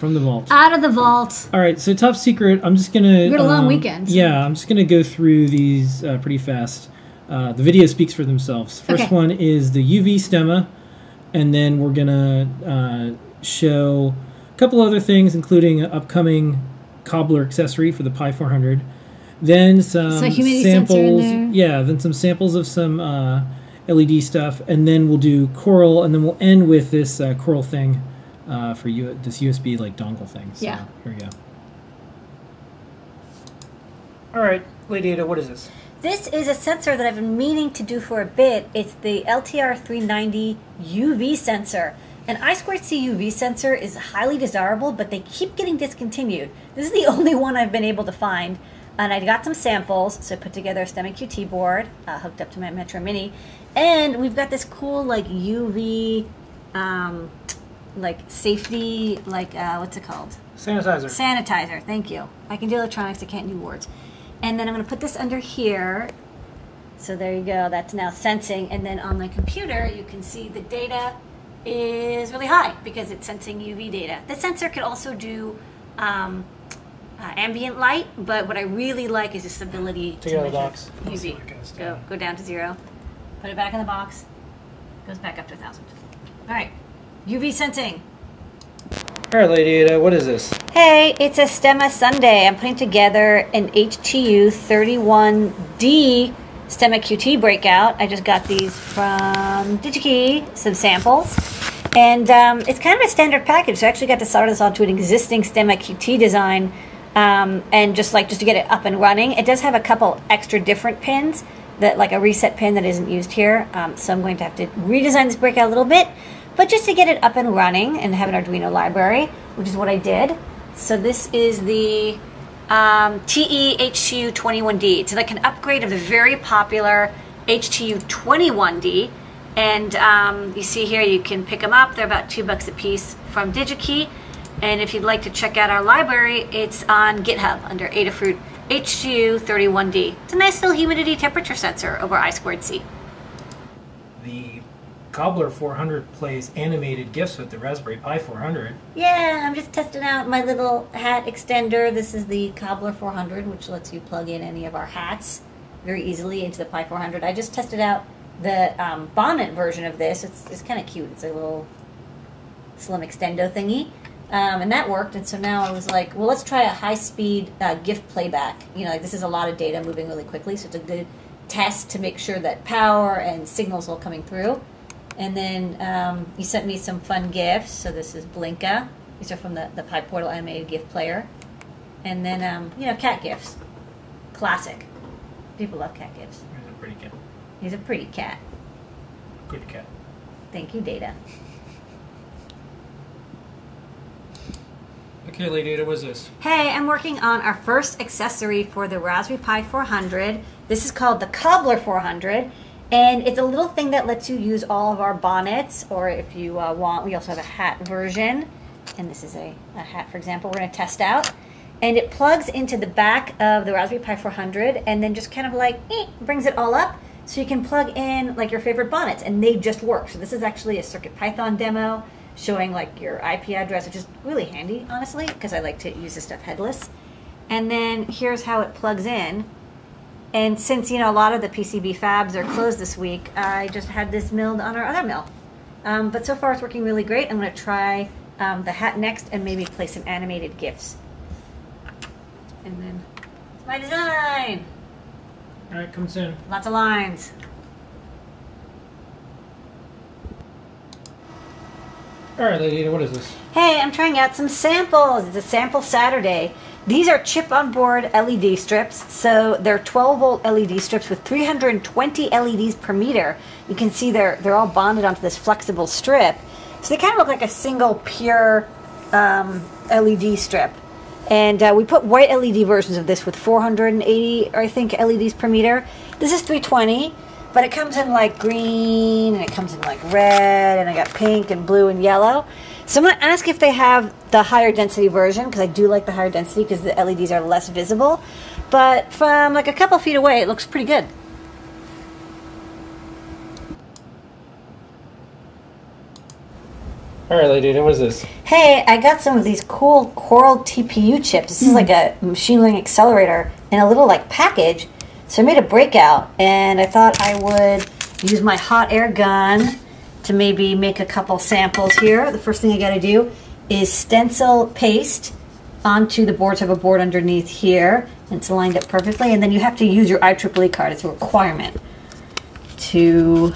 From the vault. Out of the vault. All right, so top secret. I'm just gonna. You had a long weekend. Yeah, I'm just gonna go through these pretty fast. The video speaks for themselves. First one is the UV stemma, and then we're gonna show a couple other things, including an upcoming Cobbler accessory for the Pi 400. Then some samples. Yeah, then some samples of some LED stuff, and then we'll do Coral, and then we'll end with this Coral thing. For you, this USB like dongle thing. So yeah. Here we go. All right, Lady Ada, what is this? This is a sensor that I've been meaning to do for a bit. It's the LTR390 UV sensor. An I2C UV sensor is highly desirable, but they keep getting discontinued. This is the only one I've been able to find. And I got some samples, so I put together a STEMMA QT board, hooked up to my Metro Mini. And we've got this cool like UV... like safety, like what's it called? Sanitizer. Sanitizer, thank you. I can do electronics, I can't do words. And then I'm gonna put this under here. So there you go, that's now sensing. And then on my computer, you can see the data is really high because it's sensing UV data. The sensor could also do ambient light, but what I really like is this ability to measure UV. Go down to zero, put it back in the box, goes back up to 1,000. All right. UV sensing. All right, Lady Ada, what is this? Hey, it's a STEMMA Sunday. I'm putting together an HTU-31D STEMMA QT breakout. I just got these from DigiKey, some samples. And it's kind of a standard package. So I actually got to solder this onto an existing STEMMA QT design and just to get it up and running. It does have a couple extra different pins, that like a reset pin that isn't used here. So I'm going to have to redesign this breakout a little bit. But just to get it up and running and have an Arduino library, which is what I did. So this is the HTU-21D. It's like an upgrade of the very popular HTU-21D. And you see here, you can pick them up. They're about $2 a piece from DigiKey. And if you'd like to check out our library, it's on GitHub under Adafruit-HTU-31D. It's a nice little humidity temperature sensor over I2C. Cobbler 400 plays animated GIFs with the Raspberry Pi 400. Yeah, I'm just testing out my little hat extender. This is the Cobbler 400, which lets you plug in any of our hats very easily into the Pi 400. I just tested out the bonnet version of this. It's kind of cute. It's a little slim extendo thingy. And that worked, and so now I was like, well, let's try a high-speed GIF playback. You know, like, this is a lot of data moving really quickly, so it's a good test to make sure that power and signals are coming through. And then you sent me some fun GIFs. So this is Blinka. These are from the Pi Portal animated GIF player. And then, you know, cat GIFs. Classic. People love cat GIFs. He's a pretty cat. He's a pretty cat. Good cat. Thank you, Data. Okay, Lady Data, what's this? Hey, I'm working on our first accessory for the Raspberry Pi 400. This is called the Cobbler 400. And it's a little thing that lets you use all of our bonnets, or if you want, we also have a hat version. And this is a hat, for example, we're going to test out. And it plugs into the back of the Raspberry Pi 400 and then just kind of like brings it all up. So you can plug in like your favorite bonnets and they just work. So this is actually a CircuitPython demo showing like your IP address, which is really handy, honestly, because I like to use this stuff headless. And then here's how it plugs in. And since, you know, a lot of the PCB fabs are closed this week, I just had this milled on our other mill. But so far it's working really great. I'm going to try the hat next and maybe play some animated GIFs. And then it's my design! All right, come soon. Lots of lines. All right, Lady Ada, what is this? Hey, I'm trying out some samples. It's a sample Saturday. These are chip-on-board LED strips, so they're 12-volt LED strips with 320 LEDs per meter. You can see they're all bonded onto this flexible strip. So they kind of look like a single pure LED strip. And we put white LED versions of this with 480, I think, LEDs per meter. This is 320, but it comes in like green, and it comes in like red, and I got pink and blue and yellow. So I'm going to ask if they have the higher density version, because I do like the higher density because the LEDs are less visible. But from like a couple feet away, it looks pretty good. Alright, Ladina, what is this? Hey, I got some of these cool Coral TPU chips. This is like a machine learning accelerator in a little like package. So I made a breakout, and I thought I would use my hot air gun to maybe make a couple samples here. The first thing I gotta do is stencil paste onto the boards. I have a board underneath here, and it's lined up perfectly, and then you have to use your IEEE card. It's a requirement to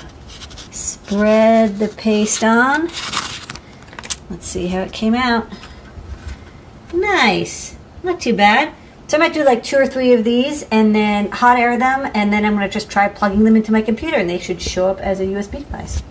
spread the paste on. Let's see how it came out. Nice. Not too bad. So I might do like 2 or 3 of these and then hot air them, and then I'm going to just try plugging them into my computer, and they should show up as a USB device.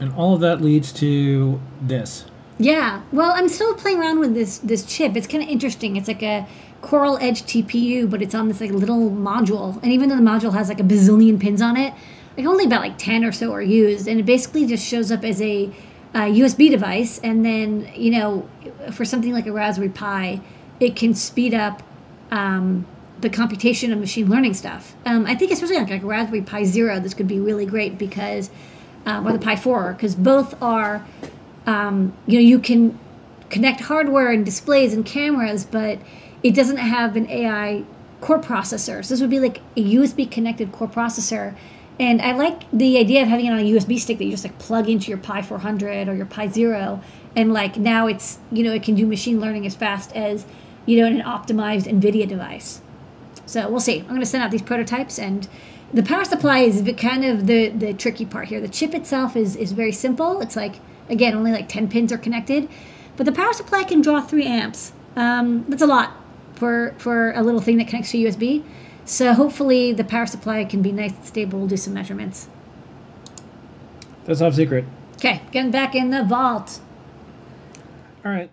And all of that leads to this. Yeah. Well, I'm still playing around with this chip. It's kind of interesting. It's like a Coral Edge TPU, but it's on this like little module. And even though the module has like a bazillion pins on it, like only about like 10 or so are used, and it basically just shows up as a USB device. And then, you know, for something like a Raspberry Pi, it can speed up the computation of machine learning stuff. I think especially like Raspberry Pi Zero, this could be really great because, or the Pi 4, because both are, you know, you can connect hardware and displays and cameras, but it doesn't have an AI core processor. So this would be like a USB connected core processor. And I like the idea of having it on a USB stick that you just like plug into your Pi 400 or your Pi Zero, and like now it's, you know, it can do machine learning as fast as, you know, an optimized NVIDIA device. So we'll see. I'm going to send out these prototypes, and the power supply is kind of the tricky part here. The chip itself is very simple. It's like, again, only like 10 pins are connected, but the power supply can draw 3 amps. That's a lot for a little thing that connects to USB. So hopefully the power supply can be nice and stable. We'll do some measurements. That's top secret. Okay, getting back in the vault. All right.